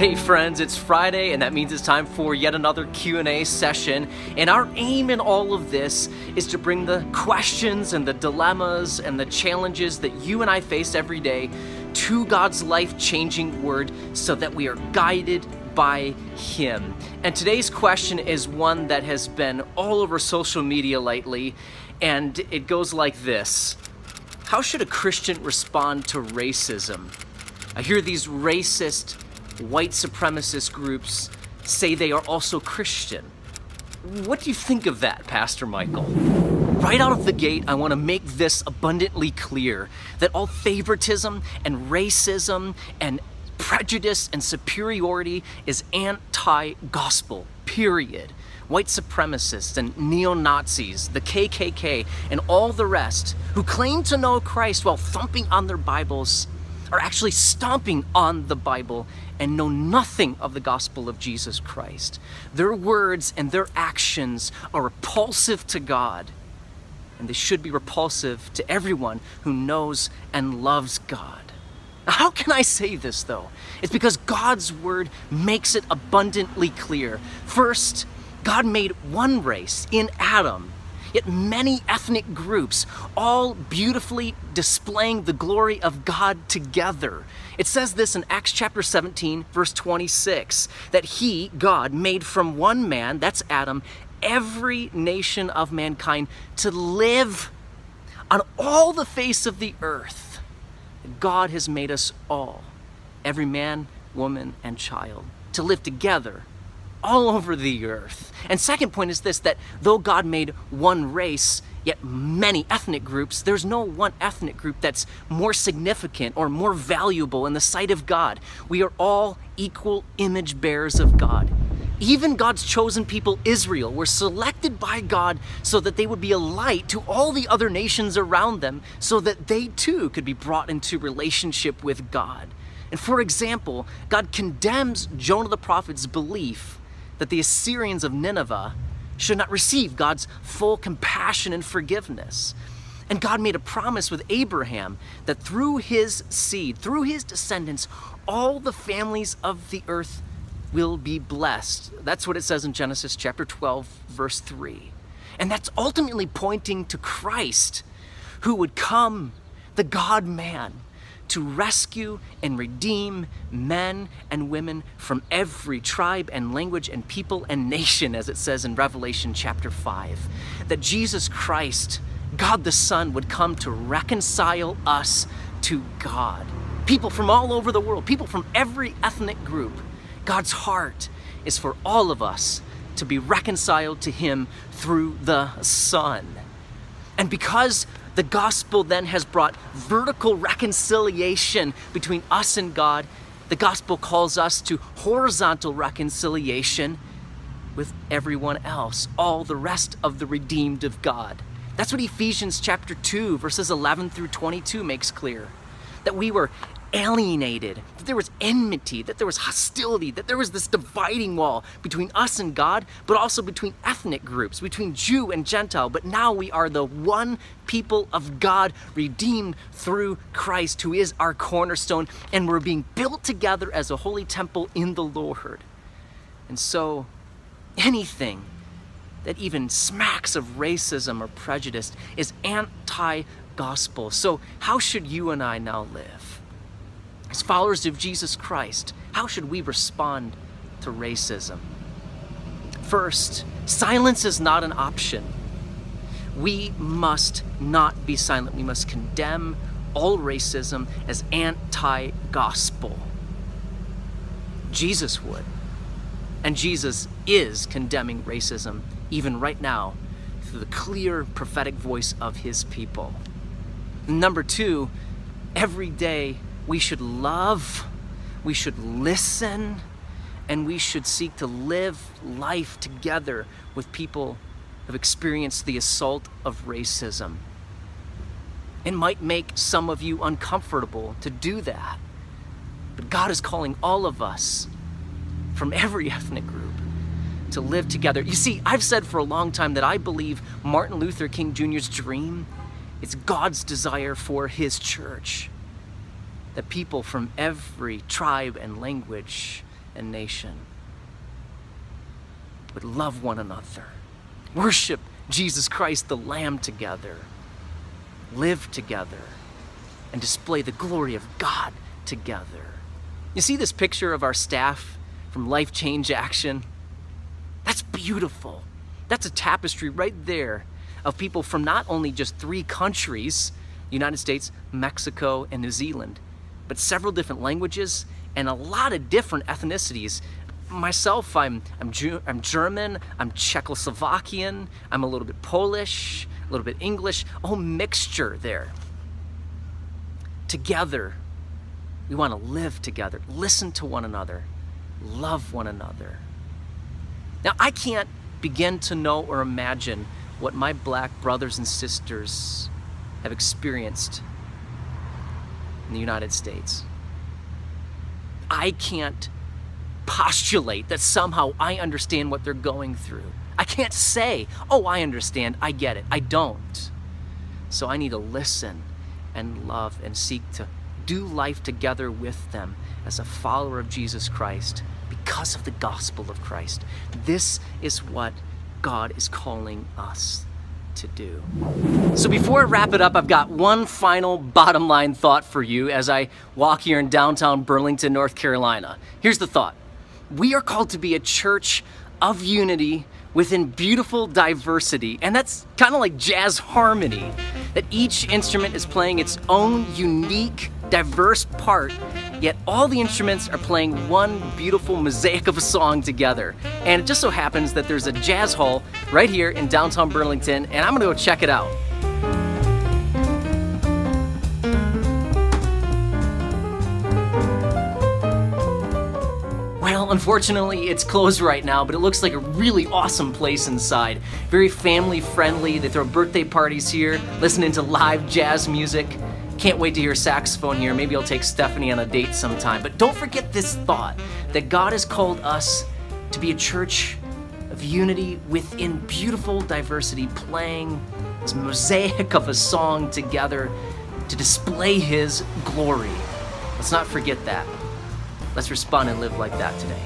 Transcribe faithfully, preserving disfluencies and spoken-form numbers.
Hey friends, it's Friday and that means it's time for yet another Q and A session. And our aim in all of this is to bring the questions and the dilemmas and the challenges that you and I face every day to God's life-changing word so that we are guided by Him. And today's question is one that has been all over social media lately, and it goes like this. How should a Christian respond to racism? I hear these racist white supremacist groups say they are also Christian. What do you think of that, Pastor Michael? Right out of the gate, I want to make this abundantly clear that all favoritism and racism and prejudice and superiority is anti-gospel, period. White supremacists and neo-Nazis, the K K K, and all the rest who claim to know Christ while thumping on their Bibles are actually stomping on the Bible and know nothing of the gospel of Jesus Christ. Their words and their actions are repulsive to God, and they should be repulsive to everyone who knows and loves God. Now, how can I say this, though? It's because God's word makes it abundantly clear. First, God made one race in Adam, yet many ethnic groups, all beautifully displaying the glory of God together. It says this in Acts chapter seventeen, verse twenty-six, that He, God, made from one man, that's Adam, every nation of mankind to live on all the face of the earth. God has made us all, every man, woman, and child, to live together all over the earth. And second point is this, that though God made one race, yet many ethnic groups, there's no one ethnic group that's more significant or more valuable in the sight of God. We are all equal image bearers of God. Even God's chosen people, Israel, were selected by God so that they would be a light to all the other nations around them so that they too could be brought into relationship with God. And for example, God condemns Jonah the prophet's belief that the Assyrians of Nineveh should not receive God's full compassion and forgiveness. And God made a promise with Abraham that through his seed, through his descendants, all the families of the earth will be blessed. That's what it says in Genesis chapter twelve, verse three. And that's ultimately pointing to Christ, who would come, the God-man, to rescue and redeem men and women from every tribe and language and people and nation, as it says in Revelation chapter five. That Jesus Christ, God the Son, would come to reconcile us to God. People from all over the world, people from every ethnic group. God's heart is for all of us to be reconciled to Him through the Son. And because the gospel then has brought vertical reconciliation between us and God, the gospel calls us to horizontal reconciliation with everyone else, all the rest of the redeemed of God. That's what Ephesians chapter two, verses eleven through twenty-two makes clear, that we were alienated, that there was enmity, that there was hostility, that there was this dividing wall between us and God, but also between ethnic groups, between Jew and Gentile. But now we are the one people of God, redeemed through Christ, who is our cornerstone, and we're being built together as a holy temple in the Lord. And so anything that even smacks of racism or prejudice is anti-gospel. So how should you and I now live? As followers of Jesus Christ, how should we respond to racism? First, silence is not an option. We must not be silent. We must condemn all racism as anti-gospel. Jesus would, and Jesus is condemning racism even right now through the clear prophetic voice of His people. Number two, every day, we should love, we should listen, and we should seek to live life together with people who have experienced the assault of racism. It might make some of you uncomfortable to do that, but God is calling all of us from every ethnic group to live together. You see, I've said for a long time that I believe Martin Luther King Junior's dream is God's desire for His church. That people from every tribe and language and nation would love one another, worship Jesus Christ the Lamb together, live together, and display the glory of God together. You see this picture of our staff from Life Change Action? That's beautiful. That's a tapestry right there of people from not only just three countries, United States, Mexico, and New Zealand, but several different languages and a lot of different ethnicities. Myself, I'm, I'm, Jew, I'm German, I'm Czechoslovakian, I'm a little bit Polish, a little bit English, a whole mixture there. Together, we want to live together, listen to one another, love one another. Now, I can't begin to know or imagine what my black brothers and sisters have experienced in the United States. I can't postulate that somehow I understand what they're going through. I can't say, oh, I understand, I get it. I don't. So I need to listen and love and seek to do life together with them as a follower of Jesus Christ because of the gospel of Christ. This is what God is calling us to do. So before I wrap it up, I've got one final bottom line thought for you as I walk here in downtown Burlington, North Carolina. Here's the thought. We are called to be a church of unity within beautiful diversity, and that's kind of like jazz harmony, that each instrument is playing its own unique, diverse part, yet all the instruments are playing one beautiful mosaic of a song together. And it just so happens that there's a jazz hall right here in downtown Burlington, and I'm gonna go check it out. Unfortunately, it's closed right now, but it looks like a really awesome place inside. Very family friendly. They throw birthday parties here, listening to live jazz music. Can't wait to hear saxophone here. Maybe I'll take Stephanie on a date sometime. But don't forget this thought, that God has called us to be a church of unity within beautiful diversity, playing this mosaic of a song together to display His glory. Let's not forget that. Let's respond and live like that today.